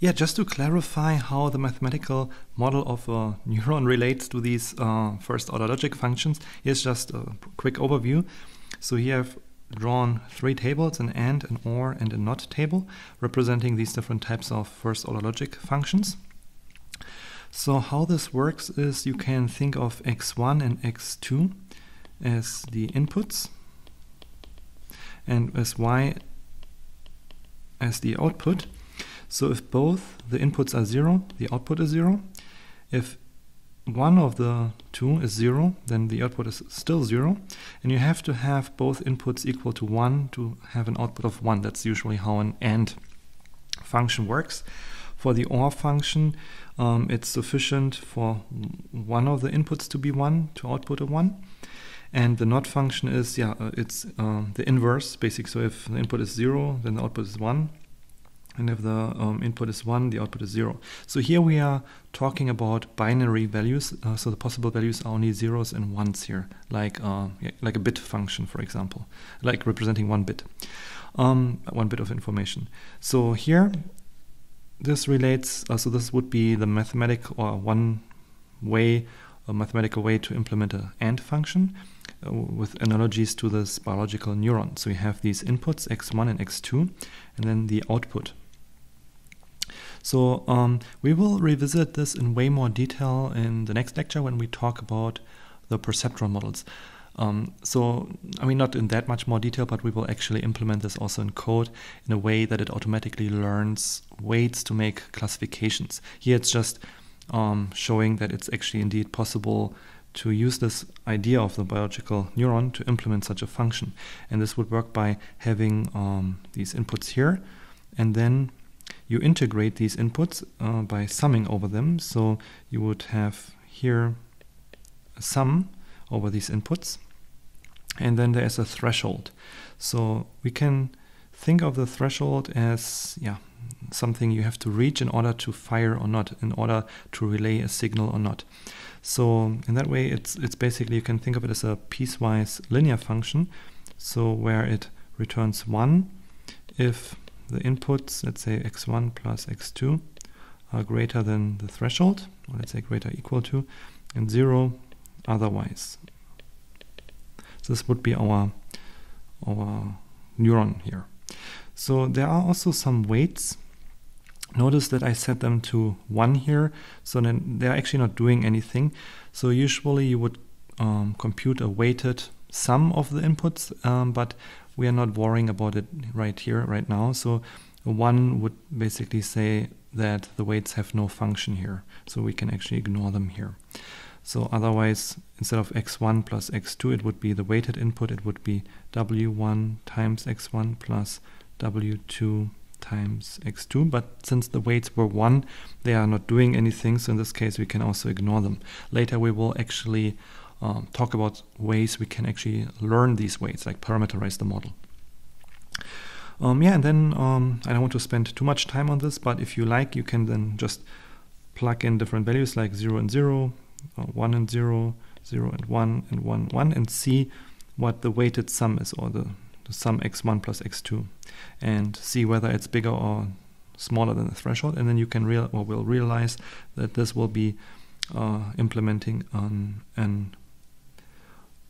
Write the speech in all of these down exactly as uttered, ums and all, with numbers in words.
Yeah, just to clarify how the mathematical model of a neuron relates to these uh, first-order logic functions, here's just a quick overview. So here I've drawn three tables, an AND, an OR, and a NOT table, representing these different types of first-order logic functions. So how this works is you can think of x one and x two as the inputs, and as y as the output. So if both the inputs are zero, the output is zero. If one of the two is zero, then the output is still zero. And you have to have both inputs equal to one to have an output of one. That's usually how an AND function works. For the OR function, um, it's sufficient for one of the inputs to be one to output a one. And the NOT function is, yeah, it's uh, the inverse, basically. So if the input is zero, then the output is one. And if the um, input is one, the output is zero. So here we are talking about binary values. Uh, so the possible values are only zeros and ones here, like uh, like a bit function, for example, like representing one bit, um, one bit of information. So here, this relates. Uh, so this would be the mathematical or one way, a mathematical way to implement an AND function, uh, with analogies to this biological neuron. So you have these inputs x one and x two, and then the output. So um, we will revisit this in way more detail in the next lecture when we talk about the perceptron models. Um, so, I mean, not in that much more detail, but we will actually implement this also in code in a way that it automatically learns weights to make classifications. Here it's just um, showing that it's actually indeed possible to use this idea of the biological neuron to implement such a function. And this would work by having um, these inputs here, and then you integrate these inputs uh, by summing over them. So you would have here a sum over these inputs, and then there's a threshold. So we can think of the threshold as yeah something you have to reach in order to fire or not, in order to relay a signal or not. So in that way, it's, it's basically, you can think of it as a piecewise linear function, so where it returns one if the inputs, let's say x one plus x two, are greater than the threshold, or let's say greater or equal to, and zero otherwise. So this would be our, our neuron here. So there are also some weights. Notice that I set them to one here, so then they're actually not doing anything. So usually you would um, compute a weighted sum of the inputs, um, but we are not worrying about it right here, right now. So one would basically say that the weights have no function here, so we can actually ignore them here. So otherwise, instead of x one plus x two, it would be the weighted input, it would be w one times x one plus w two times x two. But since the weights were one, they are not doing anything, so in this case we can also ignore them. Later we will actually Um, talk about ways we can actually learn these weights, like parameterize the model. Um, yeah, and then um, I don't want to spend too much time on this, but if you like, you can then just plug in different values like zero and zero, or one and zero, zero and one, and one, one, and see what the weighted sum is, or the, the sum x one plus x two, and see whether it's bigger or smaller than the threshold. And then you can real or will realize that this will be uh, implementing an, an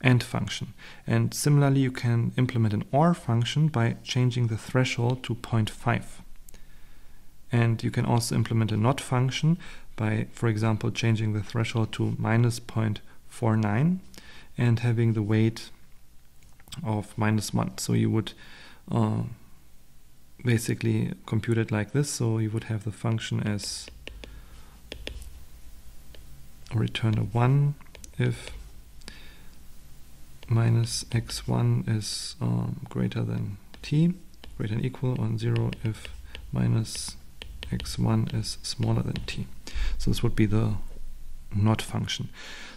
AND function. And similarly, you can implement an OR function by changing the threshold to zero point five. And you can also implement a NOT function by, for example, changing the threshold to minus zero point four nine and having the weight of minus one. So you would uh, basically compute it like this. So you would have the function as return a one if minus x one is um, greater than t, greater than equal, on zero if minus x one is smaller than t. So this would be the NOT function.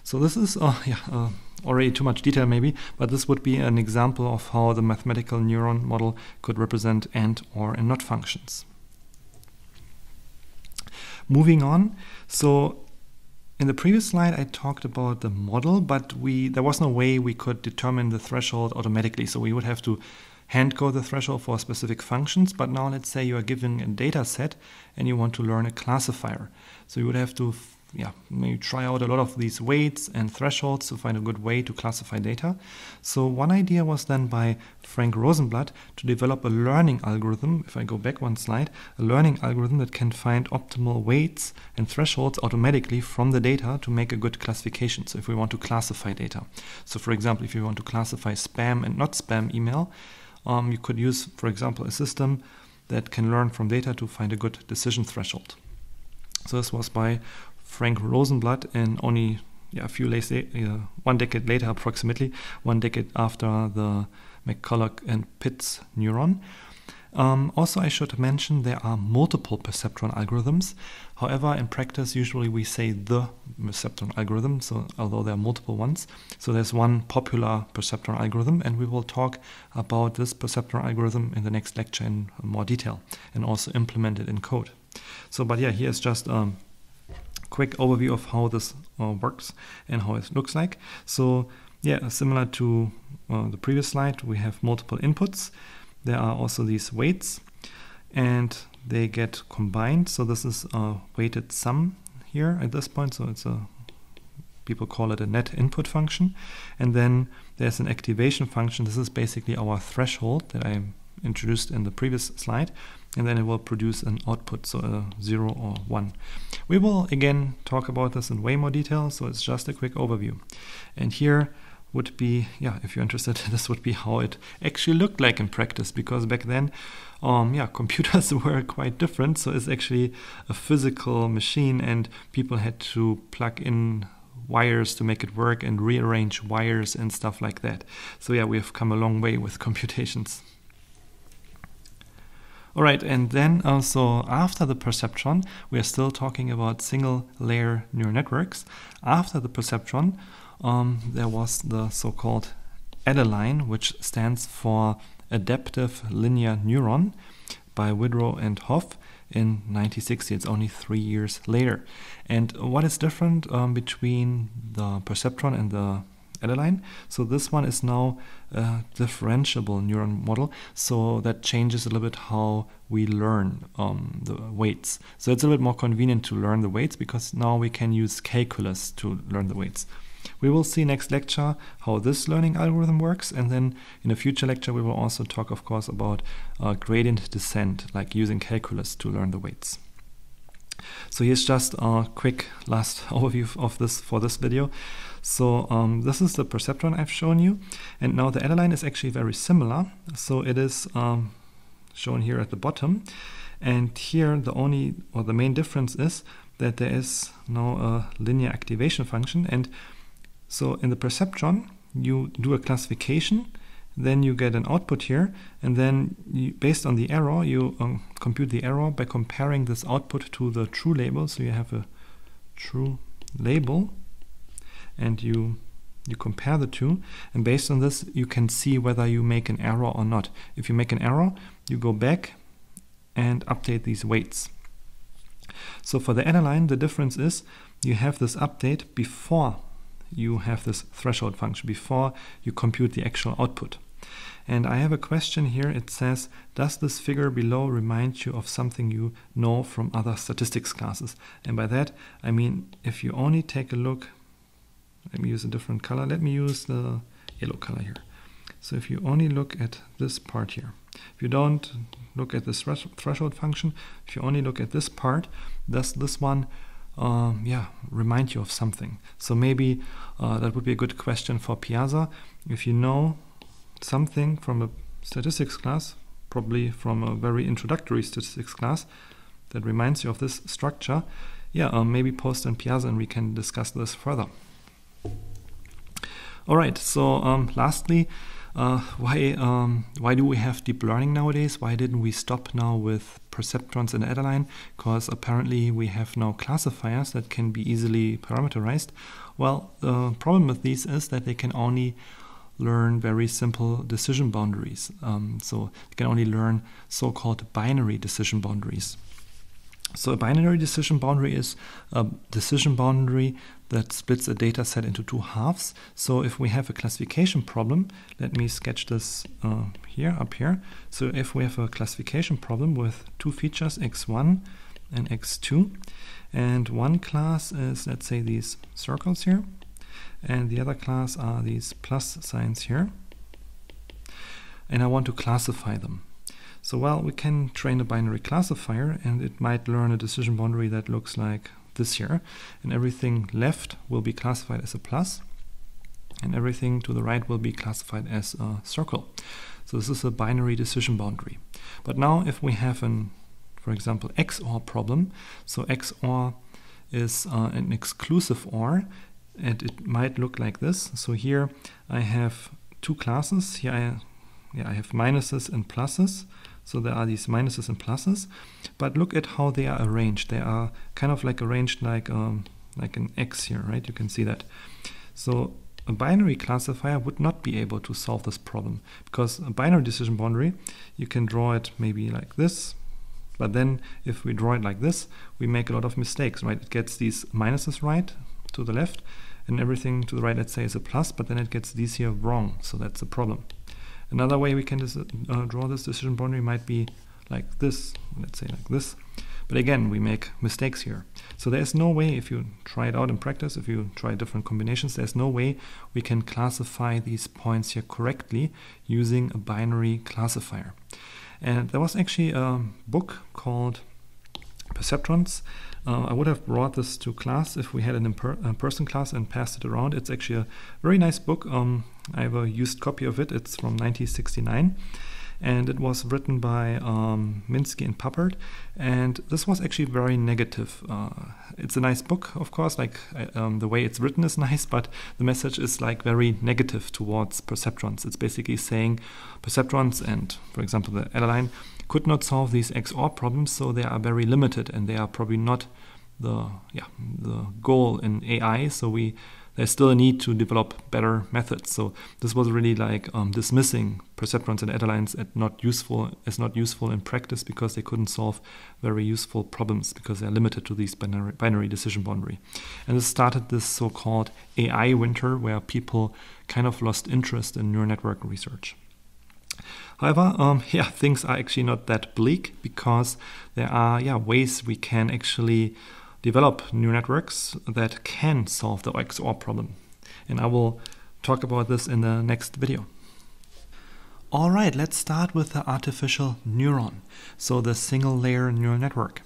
So this is uh, yeah, uh, already too much detail maybe, but this would be an example of how the mathematical neuron model could represent AND, OR, and NOT functions. Moving on, so in the previous slide, I talked about the model, but we there was no way we could determine the threshold automatically. So we would have to hand-code the threshold for specific functions, but now let's say you are given a data set and you want to learn a classifier. So you would have to yeah, maybe try out a lot of these weights and thresholds to find a good way to classify data. So one idea was then by Frank Rosenblatt to develop a learning algorithm, if I go back one slide, a learning algorithm that can find optimal weights and thresholds automatically from the data to make a good classification. So if we want to classify data. So for example, if you want to classify spam and not spam email, um, you could use, for example, a system that can learn from data to find a good decision threshold. So this was by Frank Rosenblatt, and only yeah, a few days, uh, one decade later, approximately one decade after the McCulloch and Pitts neuron. Um, also, I should mention there are multiple perceptron algorithms. However, in practice, usually we say the perceptron algorithm. So, although there are multiple ones, so there's one popular perceptron algorithm, and we will talk about this perceptron algorithm in the next lecture in more detail, and also implement it in code. So, but yeah, here's just. Um, quick overview of how this uh, works and how it looks like. So yeah, similar to uh, the previous slide, we have multiple inputs. There are also these weights and they get combined. So this is a weighted sum here at this point. So it's a, people call it a net input function. And then there's an activation function. This is basically our threshold that I introduced in the previous slide. And then it will produce an output, so a zero or one. We will again talk about this in way more detail, so it's just a quick overview. And here would be, yeah, if you're interested, this would be how it actually looked like in practice, because back then, um, yeah, computers were quite different, so it's actually a physical machine and people had to plug in wires to make it work and rearrange wires and stuff like that. So yeah, we have come a long way with computations. All right, and then also after the perceptron, we are still talking about single-layer neural networks. After the perceptron, um, there was the so-called ADALINE, which stands for Adaptive Linear Neuron, by Widrow and Hoff in nineteen sixty. It's only three years later. And what is different um, between the perceptron and the ADALINE? So this one is now a differentiable neuron model, so that changes a little bit how we learn um, the weights. So it's a little bit more convenient to learn the weights because now we can use calculus to learn the weights. We will see next lecture how this learning algorithm works, and then in a future lecture we will also talk, of course, about uh, gradient descent, like using calculus to learn the weights. So here's just a quick last overview of this for this video. So um, this is the perceptron I've shown you, and now the ADALINE is actually very similar. So it is um, shown here at the bottom, and here the only or the main difference is that there is now a linear activation function. And so in the perceptron you do a classification, then you get an output here, and then you, based on the error, you um, compute the error by comparing this output to the true label. So you have a true label, and you you compare the two, and based on this you can see whether you make an error or not. If you make an error, you go back and update these weights. So for the ADALINE, the difference is you have this update before you have this threshold function, before you compute the actual output. And I have a question here. It says, does this figure below remind you of something you know from other statistics classes? And by that, I mean, if you only take a look, let me use a different color. Let me use the yellow color here. So if you only look at this part here, if you don't look at this threshold function, if you only look at this part, does this one Um, yeah, remind you of something? So maybe uh, that would be a good question for Piazza. If you know something from a statistics class, probably from a very introductory statistics class, that reminds you of this structure, yeah, uh, maybe post in Piazza and we can discuss this further. All right, so um, lastly, Uh, why, um, why do we have deep learning nowadays? Why didn't we stop now with perceptrons and ADALINE? Because apparently we have now classifiers that can be easily parameterized. Well, the uh, problem with these is that they can only learn very simple decision boundaries. Um, so they can only learn so-called binary decision boundaries. So a binary decision boundary is a decision boundary that splits a data set into two halves. So if we have a classification problem, let me sketch this uh, here, up here. So if we have a classification problem with two features, x one and x two, and one class is, let's say, these circles here, and the other class are these plus signs here, and I want to classify them. So, well, we can train a binary classifier, and it might learn a decision boundary that looks like this here. And everything left will be classified as a plus, and everything to the right will be classified as a circle. So this is a binary decision boundary. But now if we have an, for example, X O R problem, so X O R is uh, an exclusive O R, and it might look like this. So here I have two classes. Here I, yeah, I have minuses and pluses. So there are these minuses and pluses, but look at how they are arranged. They are kind of like arranged like um, like an X here, right? You can see that. So a binary classifier would not be able to solve this problem, because a binary decision boundary, you can draw it maybe like this, but then if we draw it like this, we make a lot of mistakes, right? It gets these minuses right to the left, and everything to the right, let's say, is a plus, but then it gets these here wrong, so that's a problem. Another way we can uh, draw this decision boundary might be like this, let's say like this. But again, we make mistakes here. So there's no way, if you try it out in practice, if you try different combinations, there's no way we can classify these points here correctly using a binary classifier. And there was actually a book called Perceptrons. Uh, I would have brought this to class if we had an in-person class and passed it around. It's actually a very nice book. Um, I have a used copy of it. It's from nineteen sixty-nine, and it was written by um, Minsky and Papert. And this was actually very negative. Uh, it's a nice book, of course. Like um, the way it's written is nice, but the message is like very negative towards perceptrons. It's basically saying perceptrons and, for example, the ADALINE could not solve these X O R problems, so they are very limited, and they are probably not the yeah the goal in A I. So we there's still a need to develop better methods. So this was really like um, dismissing perceptrons and ADALINEs as not useful as not useful in practice, because they couldn't solve very useful problems because they are limited to these binary binary decision boundary. And this started this so-called A I winter, where people kind of lost interest in neural network research. However, um, yeah, things are actually not that bleak, because there are yeah ways we can actually develop neural networks that can solve the X O R problem. And I will talk about this in the next video. All right, let's start with the artificial neuron, so the single layer neural network.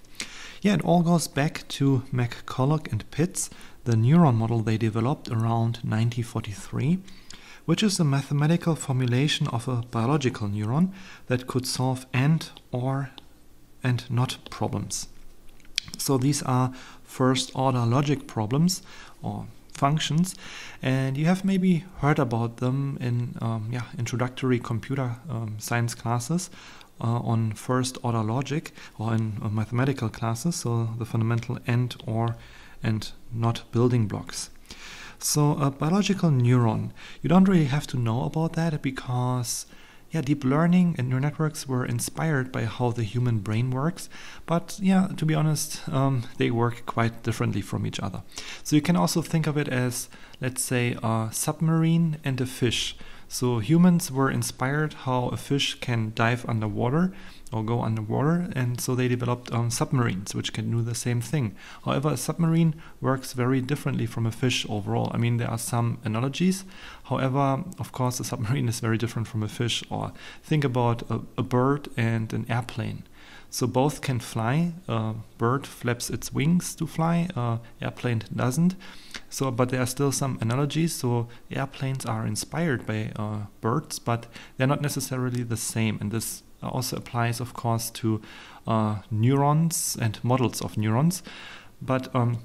Yeah, it all goes back to McCulloch and Pitts, the neuron model they developed around nineteen forty-three. Which is a mathematical formulation of a biological neuron that could solve and, or, and not problems. So these are first-order logic problems or functions, and you have maybe heard about them in um, yeah, introductory computer um, science classes uh, on first-order logic, or in uh, mathematical classes, so the fundamental and, or, and not building blocks. So a biological neuron, you don't really have to know about that, because yeah, deep learning and neural networks were inspired by how the human brain works. But yeah, to be honest, um, they work quite differently from each other. So you can also think of it as, let's say, a submarine and a fish. So humans were inspired how a fish can dive underwater or go underwater, and so they developed um, submarines which can do the same thing. However, a submarine works very differently from a fish overall. I mean, there are some analogies. However, of course, a submarine is very different from a fish. Or think about a, a bird and an airplane. So both can fly. A bird flaps its wings to fly, an airplane doesn't. So, but there are still some analogies. So airplanes are inspired by uh, birds, but they're not necessarily the same. And this also applies, of course, to uh, neurons and models of neurons. But um,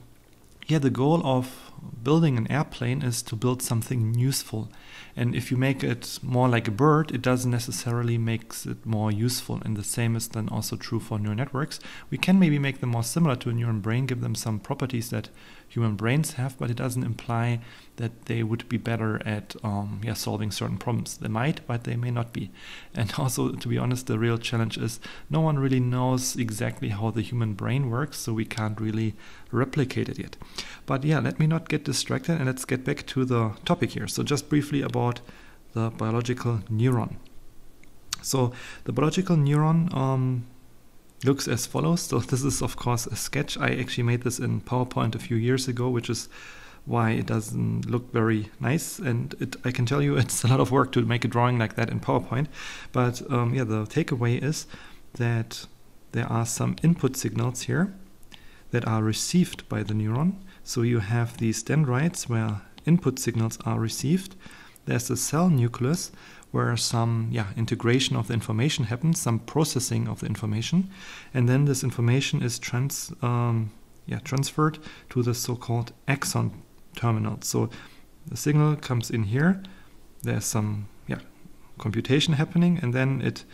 yeah, the goal of building an airplane is to build something useful. And if you make it more like a bird, it doesn't necessarily makes it more useful. And the same is then also true for neural networks. We can maybe make them more similar to a human brain, give them some properties that human brains have, but it doesn't imply that they would be better at um, yeah, solving certain problems. They might, but they may not be. And also, to be honest, the real challenge is no one really knows exactly how the human brain works, so we can't really replicate it yet. But yeah, let me not get distracted and let's get back to the topic here. So just briefly about the biological neuron. So the biological neuron um, looks as follows. So this is of course a sketch. I actually made this in PowerPoint a few years ago, which is why it doesn't look very nice, and it, I can tell you it's a lot of work to make a drawing like that in PowerPoint. But um, yeah, the takeaway is that there are some input signals here that are received by the neuron. So you have these dendrites where input signals are received. There's a cell nucleus where some yeah, integration of the information happens, some processing of the information, and then this information is trans, um, yeah, transferred to the so-called axon terminal. So the signal comes in here, there's some yeah, computation happening, and then it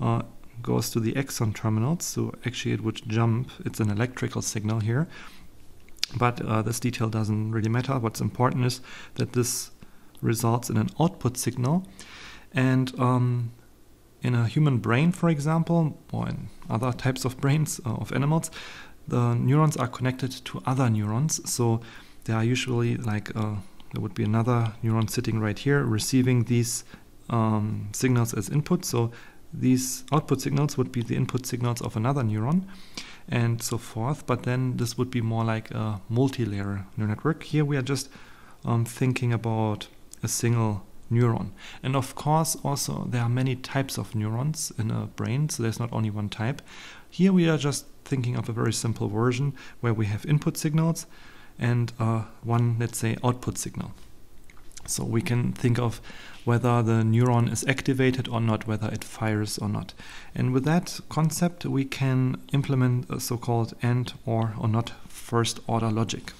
uh, goes to the axon terminals. So actually it would jump, it's an electrical signal here, but uh, this detail doesn't really matter. What's important is that this results in an output signal, and um, in a human brain, for example, or in other types of brains uh, of animals, the neurons are connected to other neurons. So there are usually like uh, there would be another neuron sitting right here receiving these um, signals as input. So these output signals would be the input signals of another neuron, and so forth. But then this would be more like a multi-layer neural network. Here we are just um, thinking about a single neuron. And of course, also there are many types of neurons in a brain, so there's not only one type. Here we are just thinking of a very simple version where we have input signals and uh, one, let's say, output signal. So we can think of whether the neuron is activated or not, whether it fires or not. And with that concept, we can implement a so-called and, or, or not first order logic.